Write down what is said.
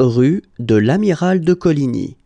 rue de l'Amiral de Coligny.